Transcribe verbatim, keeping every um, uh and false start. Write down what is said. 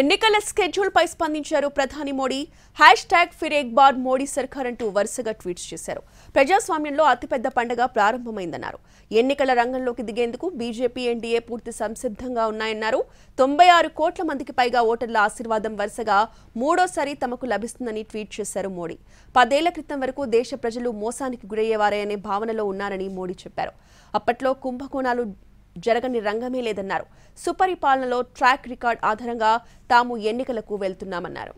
ఎన్నికల స్కెడ్యూల్ పై స్పందించారు ప్రధాని మోడీ। హ్యాష్ ట్యాగ్ ఫిర్ ఎక్ బార్ మోడీ సర్కార్ అంటూ వరుసగా ట్వీట్స్ చేశారు। ప్రజాస్వామ్యంలో అతిపెద్ద పండుగ ప్రారంభమైందన్నారు। ఎన్నికల రంగంలోకి దిగేందుకు బీజేపీ ఎన్డీఏ పూర్తి సంసిద్ధంగా ఉన్నాయన్నారు। తొంభై ఆరు కోట్ల మందికి పైగా ఓటర్ల ఆశీర్వాదం వరుసగా మూడోసారి తమకు లభిస్తుందని ట్వీట్ చేశారు మోడీ। పదేళ్ల క్రితం వరకు దేశ ప్రజలు మోసానికి గురయ్యేవారే అనే భావనలో ఉన్నారని మోడీ చెప్పారు। అప్పట్లో కుంభకోణాలు జరగని రంగమే లేదన్నారు। సుపరిపాలనలో ట్రాక్ రికార్డ్ ఆధారంగా తాము ఎన్నికలకు వెళ్తున్నామన్నారు।